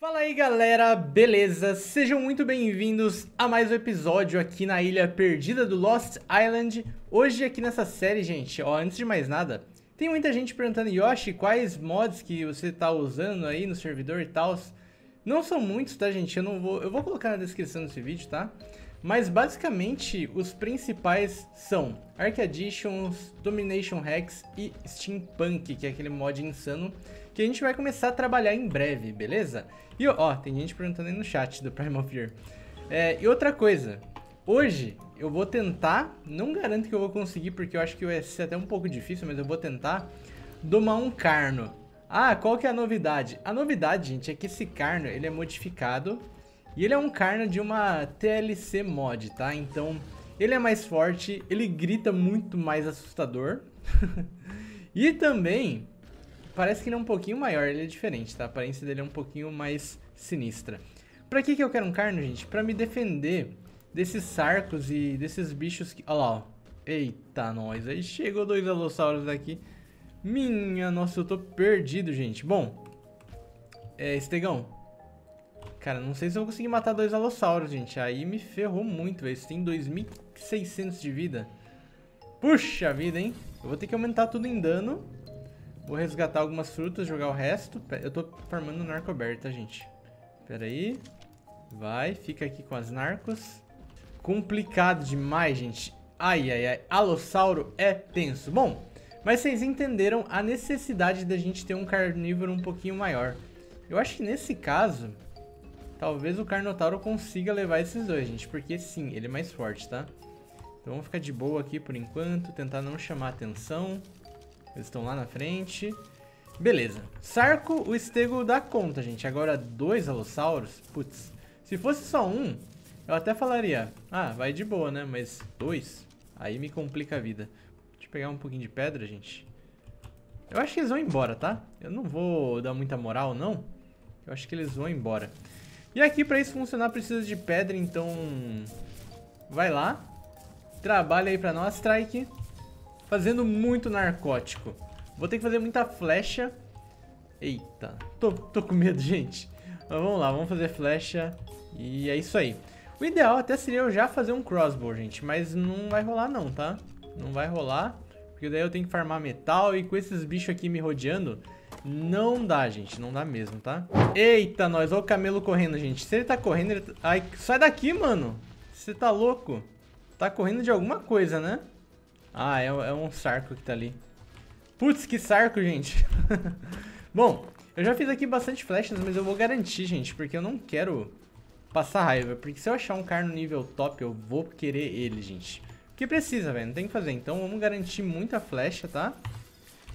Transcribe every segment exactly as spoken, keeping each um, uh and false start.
Fala aí galera, beleza? Sejam muito bem-vindos a mais um episódio aqui na Ilha Perdida do Lost Island. Hoje aqui nessa série, gente, ó, antes de mais nada, tem muita gente perguntando, Yoshi, quais mods que você tá usando aí no servidor e tal? Não são muitos, tá gente? Eu não vou... eu vou colocar na descrição desse vídeo, tá? Mas basicamente os principais são Ark Additions, Domination Hacks e Steampunk, que é aquele mod insano que a gente vai começar a trabalhar em breve, beleza? E ó, tem gente perguntando aí no chat do Primal Fear. É, e outra coisa, hoje eu vou tentar, não garanto que eu vou conseguir porque eu acho que vai ser até um pouco difícil, mas eu vou tentar domar um Carno. Ah, qual que é a novidade? A novidade, gente, é que esse Carno, ele é modificado. E ele é um Carno de uma T L C mod, tá? Então, ele é mais forte, ele grita muito mais assustador. E também, parece que ele é um pouquinho maior, ele é diferente, tá? A aparência dele é um pouquinho mais sinistra. Pra que que eu quero um Carno, gente? Pra me defender desses sarcos e desses bichos que... Olha lá, ó. Eita, nós. Aí chegou dois alossauros daqui. Minha nossa, eu tô perdido, gente. Bom, é, estegão. Cara, não sei se eu vou conseguir matar dois alossauros, gente. Aí me ferrou muito, velho. Isso tem dois mil e seiscentos de vida. Puxa vida, hein? Eu vou ter que aumentar tudo em dano. Vou resgatar algumas frutas, jogar o resto. Eu tô farmando narco aberto, tá, gente? Pera aí. Vai, fica aqui com as narcos. Complicado demais, gente. Ai, ai, ai. Alossauro é tenso. Bom, mas vocês entenderam a necessidade da gente ter um carnívoro um pouquinho maior. Eu acho que nesse caso... talvez o Carnotauro consiga levar esses dois, gente. Porque sim, ele é mais forte, tá? Então vamos ficar de boa aqui por enquanto. Tentar não chamar atenção. Eles estão lá na frente. Beleza. Sarco, o Stego dá conta, gente. Agora dois alossauros. Putz. Se fosse só um, eu até falaria. Ah, vai de boa, né? Mas dois? Aí me complica a vida. Deixa eu pegar um pouquinho de pedra, gente. Eu acho que eles vão embora, tá? Eu não vou dar muita moral, não. Eu acho que eles vão embora. E aqui pra isso funcionar precisa de pedra, então vai lá, trabalha aí pra nós, Strike, fazendo muito narcótico. Vou ter que fazer muita flecha. Eita, tô, tô com medo, gente. Mas vamos lá, vamos fazer flecha e é isso aí. O ideal até seria eu já fazer um crossbow, gente, mas não vai rolar não, tá? Não vai rolar, porque daí eu tenho que farmar metal e com esses bichos aqui me rodeando... não dá, gente. Não dá mesmo, tá? Eita, nós. Olha o camelo correndo, gente. Se ele tá correndo, ele... ai, sai daqui, mano. Você tá louco? Tá correndo de alguma coisa, né? Ah, é, é um sarco que tá ali. Putz, que sarco, gente. Bom, eu já fiz aqui bastante flechas, mas eu vou garantir, gente, porque eu não quero passar raiva. Porque se eu achar um Carno nível top, eu vou querer ele, gente. Porque precisa, velho. Não tem o que fazer. Então, vamos garantir muita flecha, tá?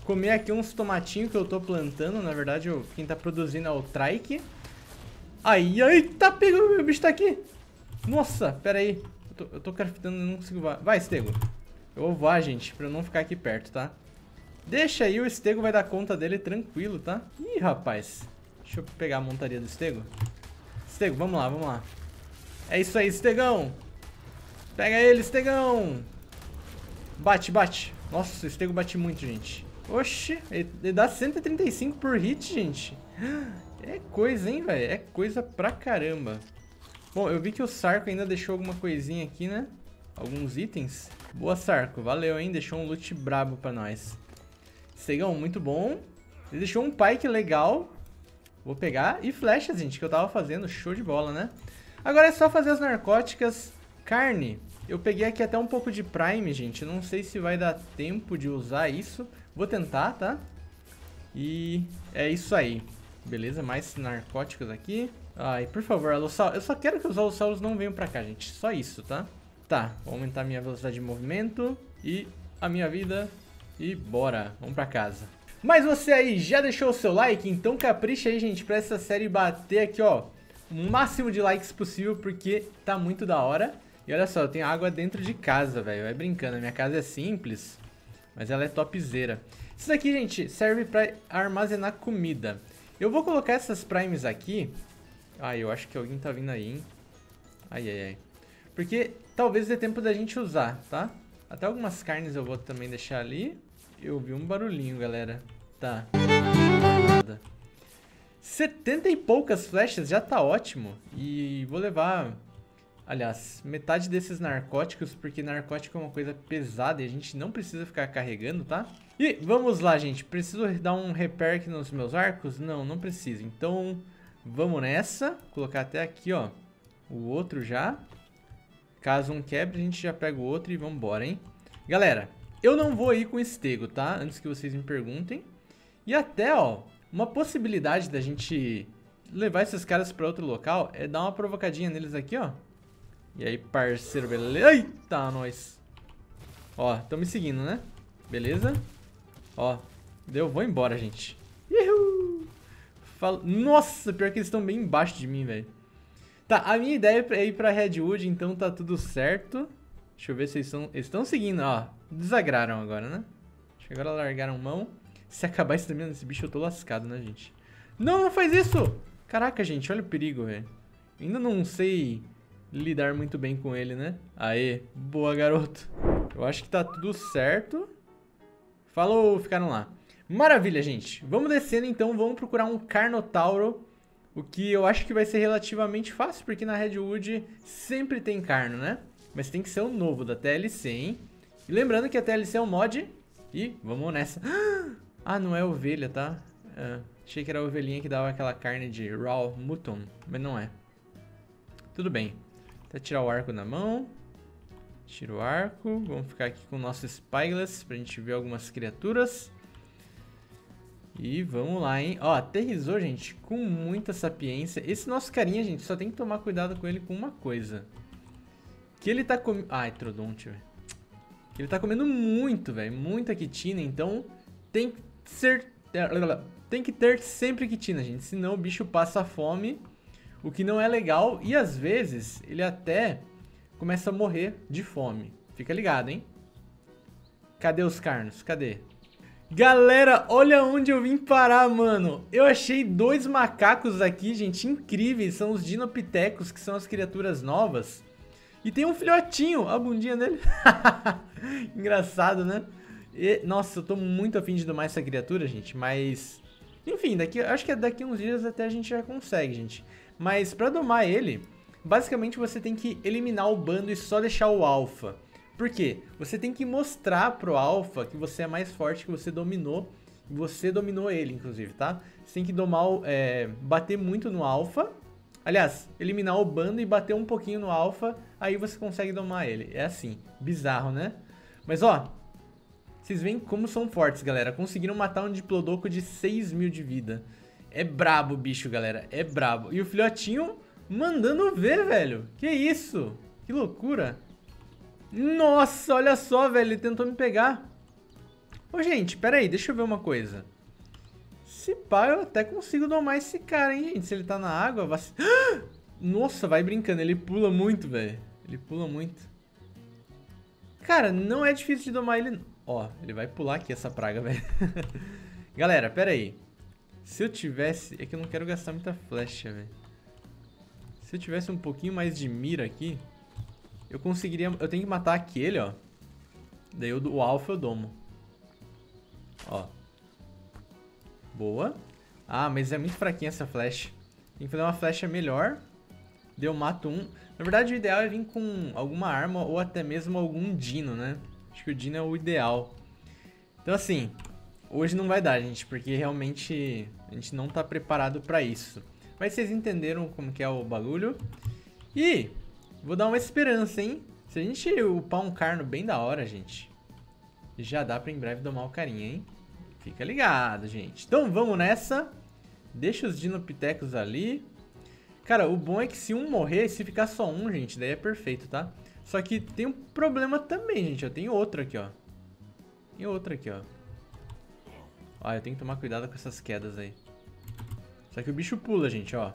Comer aqui uns tomatinhos que eu tô plantando. Na verdade, eu, quem tá produzindo é o Trike. Ai, ai, tá pegando. O bicho tá aqui. Nossa, pera aí. Eu tô, eu tô craftando, não consigo voar. Vai, Stego. Eu vou voar, gente, pra eu não ficar aqui perto, tá? Deixa aí, o Stego vai dar conta dele tranquilo, tá? Ih, rapaz. Deixa eu pegar a montaria do Stego. Stego, vamos lá, vamos lá. É isso aí, Stegão. Pega ele, Stegão. Bate, bate. Nossa, o Stego bate muito, gente. Oxi, ele dá cento e trinta e cinco por hit, gente. É coisa, hein, velho? É coisa pra caramba. Bom, eu vi que o Sarco ainda deixou alguma coisinha aqui, né? Alguns itens. Boa, Sarco. Valeu, hein? Deixou um loot brabo pra nós. Segão, muito bom. Ele deixou um pike legal. Vou pegar. E flechas, gente, que eu tava fazendo. Show de bola, né? Agora é só fazer as narcóticas. Carne. Eu peguei aqui até um pouco de Prime, gente. Eu não sei se vai dar tempo de usar isso. Vou tentar, tá? E é isso aí. Beleza, mais narcóticos aqui. Ai, por favor, alossauro. Eu só quero que os alossauros não venham pra cá, gente. Só isso, tá? Tá, vou aumentar a minha velocidade de movimento e a minha vida. E bora, vamos pra casa. Mas você aí já deixou o seu like? Então capricha aí, gente, pra essa série bater aqui, ó, o máximo de likes possível, porque tá muito da hora. E olha só, eu tenho água dentro de casa, velho. Vai brincando, a minha casa é simples, mas ela é topzera. Isso daqui, gente, serve pra armazenar comida. Eu vou colocar essas primes aqui. Ah, eu acho que alguém tá vindo aí, hein? Ai, ai, ai. Porque talvez dê tempo da gente usar, tá? Até algumas carnes eu vou também deixar ali. Eu vi um barulhinho, galera. Tá. setenta e poucas flechas já tá ótimo. E vou levar, aliás, metade desses narcóticos, porque narcótico é uma coisa pesada e a gente não precisa ficar carregando, tá? E vamos lá, gente. Preciso dar um repair aqui nos meus arcos? Não, não preciso. Então, vamos nessa. Colocar até aqui, ó, o outro já. Caso um quebre, a gente já pega o outro e vamos embora, hein? Galera, eu não vou ir com estego, tá? Antes que vocês me perguntem. E até, ó, uma possibilidade da gente levar esses caras pra outro local é dar uma provocadinha neles aqui, ó. E aí, parceiro, beleza? Eita, nós! Ó, tão me seguindo, né? Beleza? Ó, deu, vou embora, gente. Uhul! Fal... Nossa, pior que eles estão bem embaixo de mim, velho. Tá, a minha ideia é ir pra Redwood, então tá tudo certo. Deixa eu ver se eles estão... Eles estão seguindo, ó. Desagraram agora, né? Acho que agora largaram mão. Se acabar exterminando esse bicho, eu tô lascado, né, gente? Não, não faz isso! Caraca, gente, olha o perigo, velho. Ainda não sei lidar muito bem com ele, né? Aê, boa, garoto. Eu acho que tá tudo certo. Falou, ficaram lá. Maravilha, gente. Vamos descendo, então. Vamos procurar um Carnotauro. O que eu acho que vai ser relativamente fácil, porque na Redwood sempre tem carno, né? Mas tem que ser o novo da T L C, hein? E lembrando que a T L C é um mod. E vamos nessa. Ah, não é ovelha, tá? Ah, achei que era a ovelhinha que dava aquela carne de raw mutton, mas não é. Tudo bem. Vou tirar o arco na mão. Tira o arco. Vamos ficar aqui com o nosso Spyglass pra gente ver algumas criaturas. E vamos lá, hein? Ó, aterrizou, gente, com muita sapiência. Esse nosso carinha, gente, só tem que tomar cuidado com ele com uma coisa. Que ele tá comendo... Ah, Trodonte, velho. Que ele tá comendo muito, velho. Muita quitina, então tem que ser... Tem que ter sempre quitina, gente. Senão o bicho passa fome, o que não é legal. E às vezes ele até começa a morrer de fome. Fica ligado, hein? Cadê os carnos? Cadê? Galera, olha onde eu vim parar, mano. Eu achei dois macacos aqui, gente, incríveis. São os Dinopithecus, que são as criaturas novas. E tem um filhotinho, a bundinha dele. Engraçado, né? E, nossa, eu tô muito afim de domar essa criatura, gente. Mas, enfim, daqui, acho que daqui uns dias até a gente já consegue, gente. Mas pra domar ele, basicamente você tem que eliminar o bando e só deixar o alfa. Por quê? Você tem que mostrar pro alfa que você é mais forte, que você dominou. Você dominou ele, inclusive, tá? Você tem que domar, é, bater muito no alfa. Aliás, eliminar o bando e bater um pouquinho no alfa. Aí você consegue domar ele. É assim, bizarro, né? Mas, ó, vocês veem como são fortes, galera. Conseguiram matar um Diplodoco de seis mil de vida. É brabo o bicho, galera. É brabo. E o filhotinho mandando ver, velho. Que isso? Que loucura. Nossa, olha só, velho, ele tentou me pegar. Ô, gente, pera aí, deixa eu ver uma coisa. Se pá, eu até consigo domar esse cara, hein, gente. Se ele tá na água, vai... Ah! Nossa, vai brincando, ele pula muito, velho. Ele pula muito. Cara, não é difícil de domar ele. Ó, ele vai pular aqui essa praga, velho. Galera, pera aí. Se eu tivesse... É que eu não quero gastar muita flecha, velho. Se eu tivesse um pouquinho mais de mira aqui, eu conseguiria... Eu tenho que matar aquele, ó. Daí eu, o alfa eu domo. Ó. Boa. Ah, mas é muito fraquinha essa flecha. Tem que fazer uma flecha melhor. Daí eu mato um. Na verdade, o ideal é vir com alguma arma ou até mesmo algum dino, né? Acho que o dino é o ideal. Então, assim, hoje não vai dar, gente, porque realmente a gente não tá preparado pra isso. Mas vocês entenderam como que é o bagulho. E... vou dar uma esperança, hein? Se a gente upar um carno bem da hora, gente, já dá pra em breve domar o carinha, hein? Fica ligado, gente. Então vamos nessa. Deixa os Dinopithecus ali. Cara, o bom é que se um morrer, se ficar só um, gente, daí é perfeito, tá? Só que tem um problema também, gente. Eu tenho outro aqui, ó. Tem outro aqui, ó. Ó, eu tenho que tomar cuidado com essas quedas aí. Só que o bicho pula, gente, ó.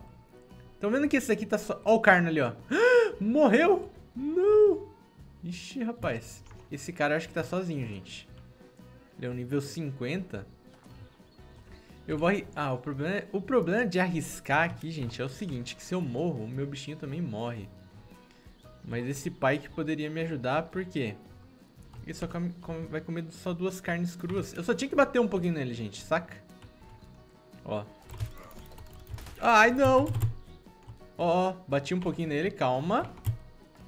Tão vendo que esse aqui tá só... Ó o carno ali, ó. Morreu? Não! Ixi, rapaz. Esse cara eu acho que tá sozinho, gente. Ele é um nível cinquenta. Eu vou... Ah, o problema, é... o problema de arriscar aqui, gente, é o seguinte. Que se eu morro, o meu bichinho também morre. Mas esse pai que poderia me ajudar, por quê? Ele só come... Come... vai comer só duas carnes cruas. Eu só tinha que bater um pouquinho nele, gente, saca? Ó. Ai, não. Ó, oh, bati um pouquinho nele, calma.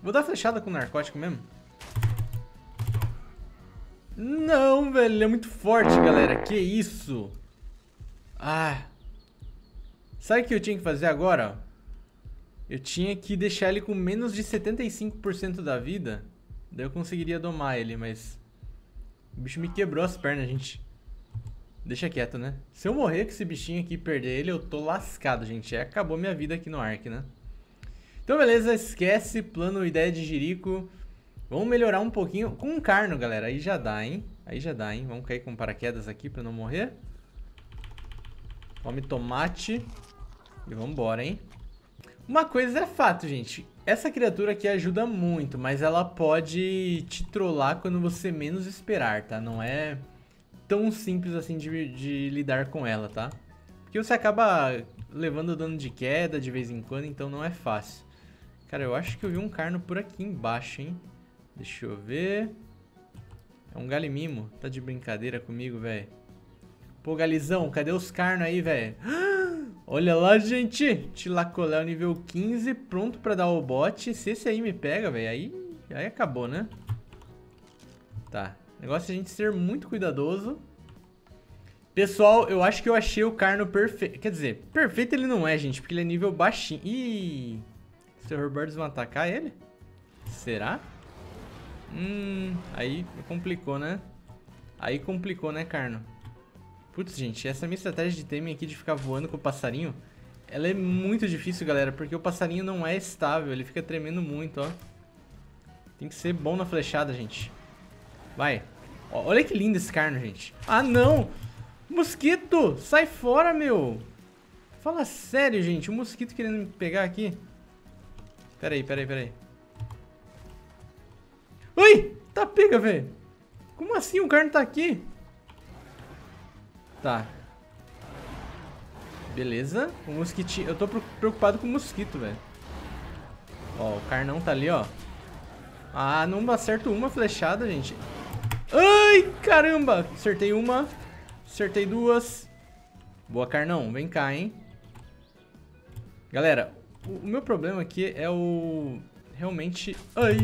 Vou dar flechada com narcótico mesmo. Não, velho, ele é muito forte, galera. Que isso? Ah. Sabe o que eu tinha que fazer agora? Eu tinha que deixar ele com menos de setenta e cinco por cento da vida. Daí eu conseguiria domar ele, mas... O bicho me quebrou as pernas, gente. Deixa quieto, né? Se eu morrer com esse bichinho aqui e perder ele, eu tô lascado, gente. É, acabou minha vida aqui no Ark, né? Então, beleza. Esquece. Plano, ideia de jirico. Vamos melhorar um pouquinho. Com um carno, galera. Aí já dá, hein? Aí já dá, hein? Vamos cair com paraquedas aqui pra não morrer. Tome tomate. E vambora, hein? Uma coisa é fato, gente. Essa criatura aqui ajuda muito, mas ela pode te trollar quando você menos esperar, tá? Não é... tão simples assim de, de lidar com ela, tá? Porque você acaba levando dano de queda de vez em quando, então não é fácil. Cara, eu acho que eu vi um carno por aqui embaixo, hein? Deixa eu ver... É um galimimo. Tá de brincadeira comigo, velho. Pô, galizão, cadê os carnos aí, velho? Olha lá, gente! Tilacoléu nível quinze, pronto pra dar o bote. Se esse aí me pega, velho, aí, aí acabou, né? Tá. O negócio é a gente ser muito cuidadoso. Pessoal, eu acho que eu achei o carno perfeito. Quer dizer, perfeito ele não é, gente, porque ele é nível baixinho. Ih, os Horrorboards vão atacar ele? Será? Hum, aí complicou, né? Aí complicou, né, carno? Putz, gente, essa minha estratégia de taming aqui de ficar voando com o passarinho, ela é muito difícil, galera, porque o passarinho não é estável, ele fica tremendo muito, ó. Tem que ser bom na flechada, gente. Vai. Olha que lindo esse carno, gente. Ah, não! Mosquito! Sai fora, meu! Fala sério, gente. O mosquito querendo me pegar aqui. Pera aí, pera aí, pera aí. Ui! Tá pega, velho. Como assim o carno tá aqui? Tá. Beleza. O mosquitinho... Eu tô preocupado com o mosquito, velho. Ó, o carnão tá ali, ó. Ah, não acerto uma flechada, gente. Ai, caramba! Acertei uma, acertei duas. Boa, carnão, vem cá, hein? Galera, o, o meu problema aqui é o... Realmente... Ai,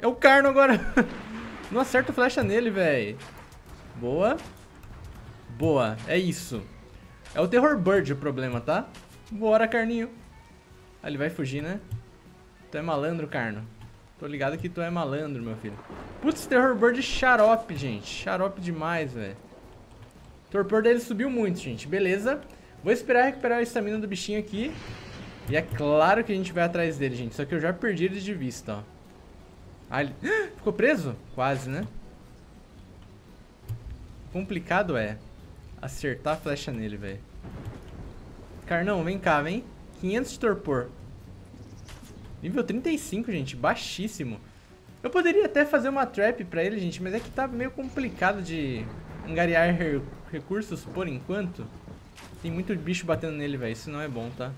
é o carno agora! Não acerto flecha nele, velho. Boa. Boa, é isso. É o Terror Bird o problema, tá? Bora, carninho. Ah, ele vai fugir, né? Tu é malandro, carno. Tô ligado que tu é malandro, meu filho. Putz, Terror Bird xarope, gente. Xarope demais, velho. O torpor dele subiu muito, gente. Beleza. Vou esperar recuperar a estamina do bichinho aqui. E é claro que a gente vai atrás dele, gente. Só que eu já perdi ele de vista, ó. Ah, ele... Ficou preso? Quase, né? O complicado é acertar a flecha nele, velho. Carnão, vem cá, vem. quinhentos de torpor. Nível trinta e cinco, gente, baixíssimo. Eu poderia até fazer uma trap pra ele, gente, mas é que tá meio complicado de angariar re recursos por enquanto. Tem muito bicho batendo nele, velho, isso não é bom, tá?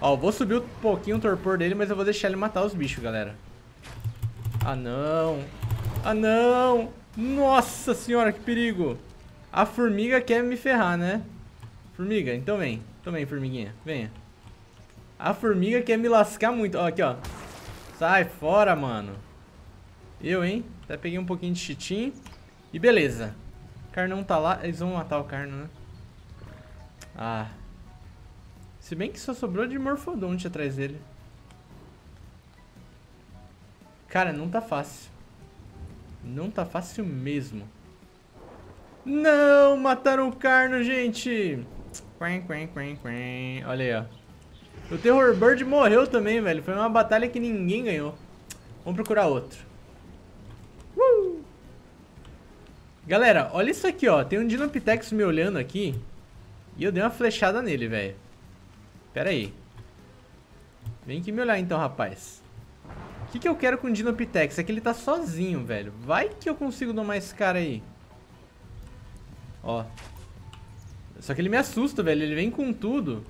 Ó, vou subir um pouquinho o torpor dele, mas eu vou deixar ele matar os bichos, galera. Ah, não. Ah, não. Nossa senhora, que perigo. A formiga quer me ferrar, né? Formiga, então vem. Também, formiguinha, venha. A formiga quer me lascar muito. Ó, aqui, ó. Sai fora, mano. Eu, hein? Até peguei um pouquinho de chitim. E beleza. O carnão tá lá. Eles vão matar o carno, né? Ah. Se bem que só sobrou de morfodonte atrás dele. Cara, não tá fácil. Não tá fácil mesmo. Não! Mataram o carno, gente! Quen, quen, quen, quen. Olha aí, ó. O Terror Bird morreu também, velho. Foi uma batalha que ninguém ganhou. Vamos procurar outro. Uh! Galera, olha isso aqui, ó. Tem um Dinopitex me olhando aqui. E eu dei uma flechada nele, velho. Pera aí. Vem aqui me olhar então, rapaz. O que, que eu quero com o Dinopitex? É que ele tá sozinho, velho. Vai que eu consigo domar esse cara aí. Ó. Só que ele me assusta, velho. Ele vem com tudo.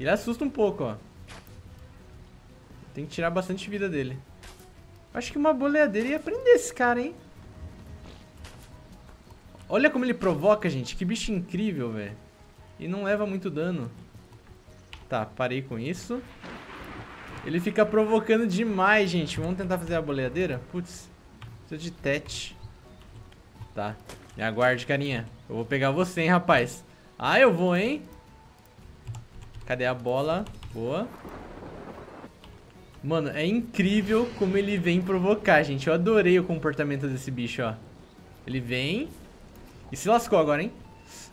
Ele assusta um pouco, ó. Tem que tirar bastante vida dele. Acho que uma boleadeira ia prender esse cara, hein? Olha como ele provoca, gente. Que bicho incrível, velho. e não leva muito dano. Tá, parei com isso. Ele fica provocando demais, gente. Vamos tentar fazer a boleadeira? Putz, preciso de tete. Tá, me aguarde, carinha. Eu vou pegar você, hein, rapaz. Ah, eu vou, hein. Cadê a bola? Boa. Mano, é incrível como ele vem provocar, gente. Eu adorei o comportamento desse bicho, ó. Ele vem e se lascou agora, hein.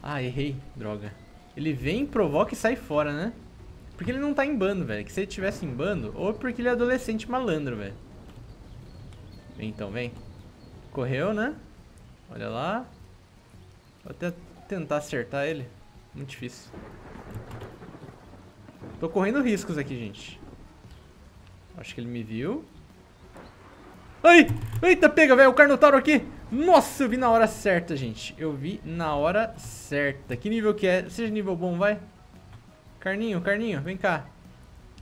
Ah, errei, droga. Ele vem, provoca e sai fora, né? Porque ele não tá em bando, velho. Que se ele tivesse em bando, ou porque ele é adolescente malandro, velho. Vem então, vem. Correu, né? Olha lá. Vou até tentar acertar ele. Muito difícil. Tô correndo riscos aqui, gente. Acho que ele me viu. Ai! Eita, pega, velho, o Carnotauro aqui. Nossa, eu vi na hora certa, gente. Eu vi na hora certa. Que nível que é? Seja nível bom, vai. Carninho, Carninho, vem cá.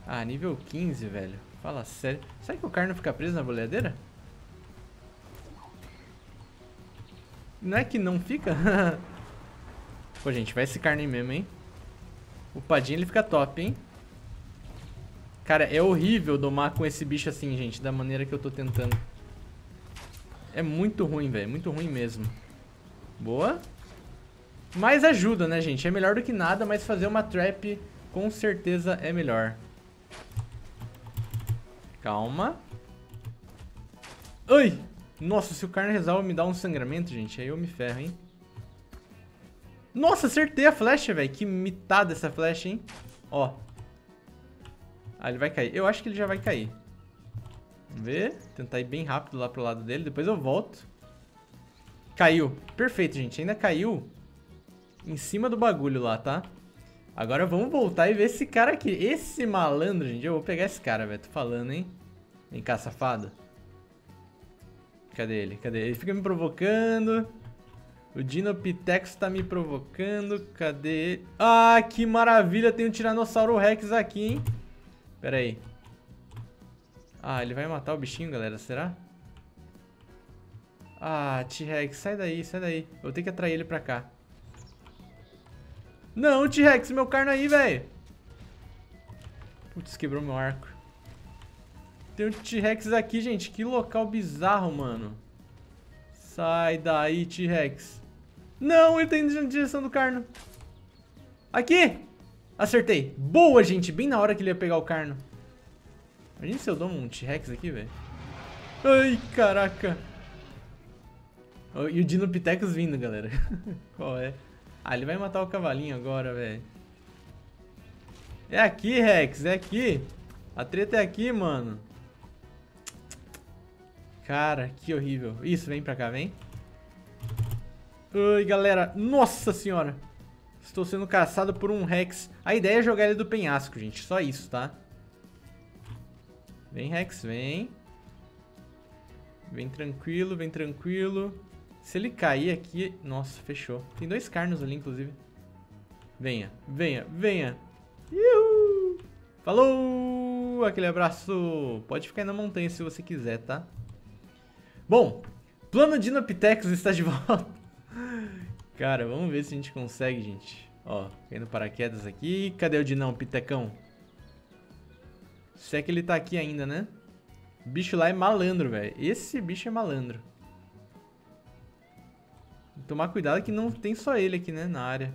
Ah, nível quinze, velho. Fala sério. Será que o Carno fica preso na boleadeira? Não é que não fica? Pô, gente, vai esse Carno aí mesmo, hein? O Padinho, ele fica top, hein? Cara, é horrível domar com esse bicho assim, gente. Da maneira que eu tô tentando. É muito ruim, velho. Muito ruim mesmo. Boa. Mas ajuda, né, gente? É melhor do que nada, mas fazer uma trap com certeza é melhor. Calma. Ai! Nossa, se o Carno resolve me dar um sangramento, gente, aí eu me ferro, hein? Nossa, acertei a flecha, velho. Que mitada essa flecha, hein? Ó. Ah, ele vai cair. Eu acho que ele já vai cair. Vamos ver. Tentar ir bem rápido lá pro lado dele. Depois eu volto. Caiu. Perfeito, gente. Ainda caiu em cima do bagulho lá, tá? Agora vamos voltar e ver esse cara aqui. Esse malandro, gente. Eu vou pegar esse cara, velho. Tô falando, hein? Vem cá, safado. Cadê ele? Cadê ele? Ele fica me provocando. O Dinopitex tá me provocando. Cadê ele? Ah, que maravilha. Tem um Tiranossauro Rex aqui, hein? Pera aí. Ah, ele vai matar o bichinho, galera. Será? Ah, T-Rex, sai daí, sai daí. Eu vou ter que atrair ele pra cá. Não, T-Rex, meu Carno aí, velho. Putz, quebrou meu arco. Tem um T-Rex aqui, gente. Que local bizarro, mano. Sai daí, T-Rex. Não, ele tá indo na direção do Carno. Aqui! Acertei. Boa, gente. Bem na hora que ele ia pegar o Carno. Imagina se eu dou um T-Rex aqui, velho. Ai, caraca. Oh, e o Dinopithecus vindo, galera. Qual é? Ah, ele vai matar o cavalinho agora, velho. É aqui, Rex. É aqui. A treta é aqui, mano. Cara, que horrível. Isso, vem pra cá, vem. Ai, galera. Nossa senhora. Estou sendo caçado por um Rex. A ideia é jogar ele do penhasco, gente. Só isso, tá? Vem, Rex, vem. Vem tranquilo, vem tranquilo. Se ele cair aqui... Nossa, fechou. Tem dois Carnos ali, inclusive. Venha, venha, venha. Iuhu! Falou! Aquele abraço. Pode ficar aí na montanha se você quiser, tá? Bom, plano Dinopithecus está de volta. Cara, vamos ver se a gente consegue, gente. Ó, caindo paraquedas aqui. Cadê o Dinão, Pitecão? Se é que ele tá aqui ainda, né? O bicho lá é malandro, velho. Esse bicho é malandro. Vou tomar cuidado que não tem só ele aqui, né? Na área.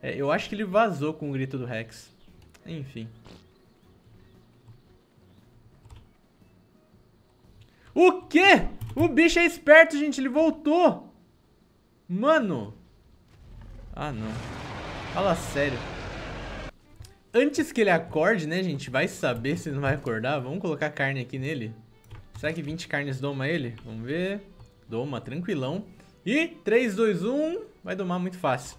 É, eu acho que ele vazou com o grito do Rex. Enfim. O quê? O bicho é esperto, gente. Ele voltou. Mano. Ah, não. Fala sério. Antes que ele acorde, né, gente? Vai saber se ele não vai acordar. Vamos colocar carne aqui nele. Será que vinte carnes doma ele? Vamos ver. Doma, tranquilão. E três, dois, um. Vai domar muito fácil.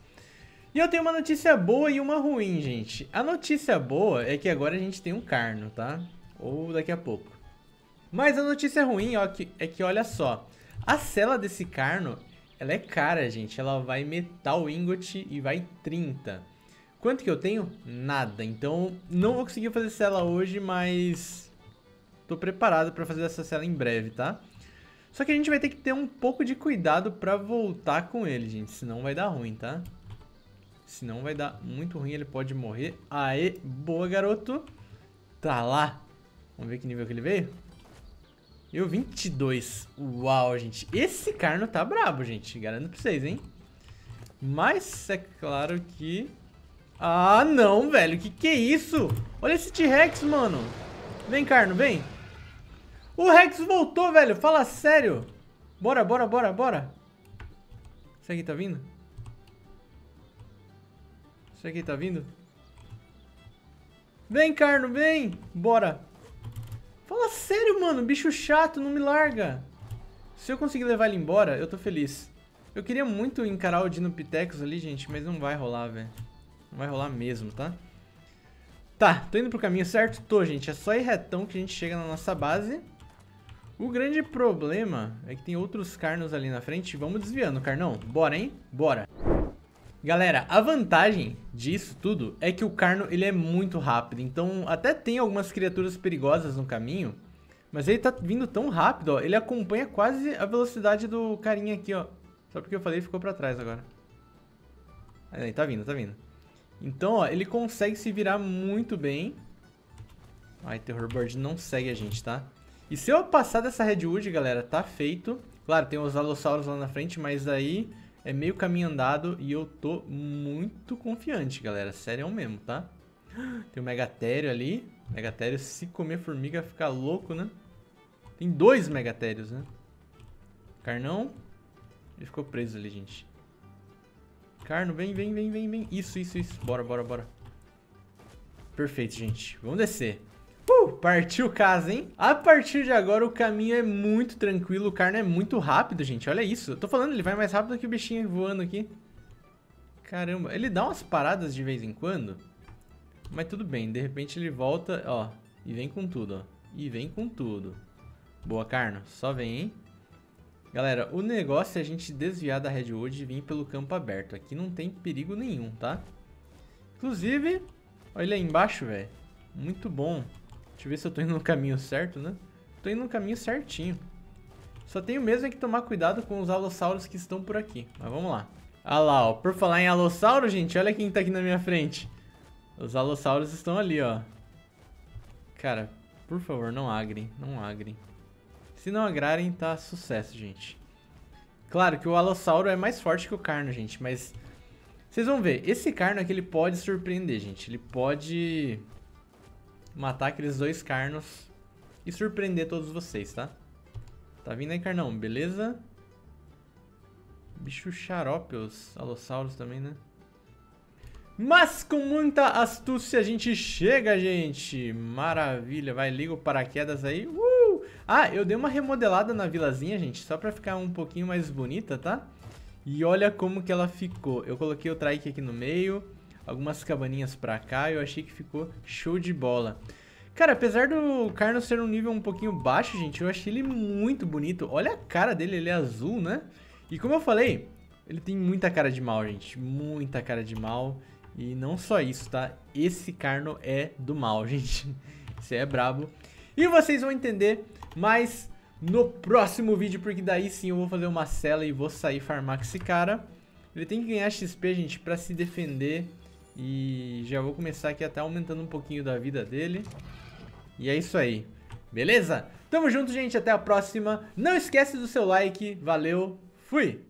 E eu tenho uma notícia boa e uma ruim, gente. A notícia boa é que agora a gente tem um Carno, tá? Ou daqui a pouco. Mas a notícia ruim ó, que, é que, olha só, a cela desse Carno, ela é cara, gente. Ela vai metal ingot e vai trinta. Quanto que eu tenho? Nada. Então, não vou conseguir fazer cela hoje, mas tô preparado pra fazer essa cela em breve, tá? Só que a gente vai ter que ter um pouco de cuidado pra voltar com ele, gente. Senão vai dar ruim, tá? Senão vai dar muito ruim, ele pode morrer. Aê, boa, garoto. Tá lá. Vamos ver que nível que ele veio. Eu vinte e dois. Uau, gente. Esse Carno tá brabo, gente. Garanto pra vocês, hein? Mas é claro que... Ah, não, velho. Que que é isso? Olha esse T-Rex, mano. Vem, Carno, vem. O Rex voltou, velho. Fala sério. Bora, bora, bora, bora. Isso aqui tá vindo? Isso aqui tá vindo? Vem, Carno, vem. Bora. Fala sério, mano. Bicho chato, não me larga. Se eu conseguir levar ele embora, eu tô feliz. Eu queria muito encarar o Dinopithecus ali, gente, mas não vai rolar, velho. Não vai rolar mesmo, tá? Tá, tô indo pro caminho certo? Tô, gente. É só ir retão que a gente chega na nossa base. O grande problema é que tem outros Carnos ali na frente. Vamos desviando, Carnão. Bora, hein? Bora. Galera, a vantagem disso tudo é que o Carno, ele é muito rápido. Então, até tem algumas criaturas perigosas no caminho. Mas ele tá vindo tão rápido, ó. Ele acompanha quase a velocidade do carinha aqui, ó. Só porque eu falei, ficou pra trás agora. Aí, tá vindo, tá vindo. Então, ó, ele consegue se virar muito bem. Ai, Terrorbird não segue a gente, tá? E se eu passar dessa Redwood, galera, tá feito. Claro, tem os alossauros lá na frente, mas aí é meio caminho andado e eu tô muito confiante, galera. Sério mesmo, tá? Tem o Megatério ali. Megatério, se comer formiga, fica louco, né? Tem dois Megatérios, né? Carnão. Ele ficou preso ali, gente. Carno, vem, vem, vem, vem, vem. Isso, isso, isso. Bora, bora, bora. Perfeito, gente. Vamos descer. Uh, partiu o caso, hein? A partir de agora, o caminho é muito tranquilo. O Carno é muito rápido, gente. Olha isso. Eu tô falando, ele vai mais rápido que o bichinho voando aqui. Caramba. Ele dá umas paradas de vez em quando. Mas tudo bem. De repente, ele volta, ó. E vem com tudo, ó. E vem com tudo. Boa, Carno. Só vem, hein? Galera, o negócio é a gente desviar da Redwood e vir pelo campo aberto. Aqui não tem perigo nenhum, tá? Inclusive, olha ele aí embaixo, velho. Muito bom. Deixa eu ver se eu tô indo no caminho certo, né? Tô indo no caminho certinho. Só tenho mesmo é que tomar cuidado com os alossauros que estão por aqui. Mas vamos lá. Ah lá, ó. Por falar em alossauro, gente, olha quem tá aqui na minha frente. Os alossauros estão ali, ó. Cara, por favor, não agrem. Não agrem. Se não agrarem, tá sucesso, gente. Claro que o Alossauro é mais forte que o Carno, gente, mas... Vocês vão ver, esse Carno aqui, ele pode surpreender, gente. Ele pode matar aqueles dois Carnos e surpreender todos vocês, tá? Tá vindo aí, Carnão, beleza? Bicho xarope, os Alossauros também, né? Mas com muita astúcia a gente chega, gente! Maravilha! Vai, liga o paraquedas aí. Uh! Ah, eu dei uma remodelada na vilazinha, gente, só pra ficar um pouquinho mais bonita, tá? E olha como que ela ficou. Eu coloquei o trike aqui no meio, algumas cabaninhas pra cá, eu achei que ficou show de bola. Cara, apesar do Carno ser um nível um pouquinho baixo, gente, eu achei ele muito bonito. Olha a cara dele, ele é azul, né? E como eu falei, ele tem muita cara de mal, gente, muita cara de mal. E não só isso, tá? Esse Carno é do mal, gente. Esse é brabo. E vocês vão entender mais no próximo vídeo, porque daí sim eu vou fazer uma cela e vou sair farmar com esse cara. Ele tem que ganhar X P, gente, pra se defender. E já vou começar aqui até aumentando um pouquinho da vida dele. E é isso aí, beleza? Tamo junto, gente, até a próxima. Não esquece do seu like, valeu, fui!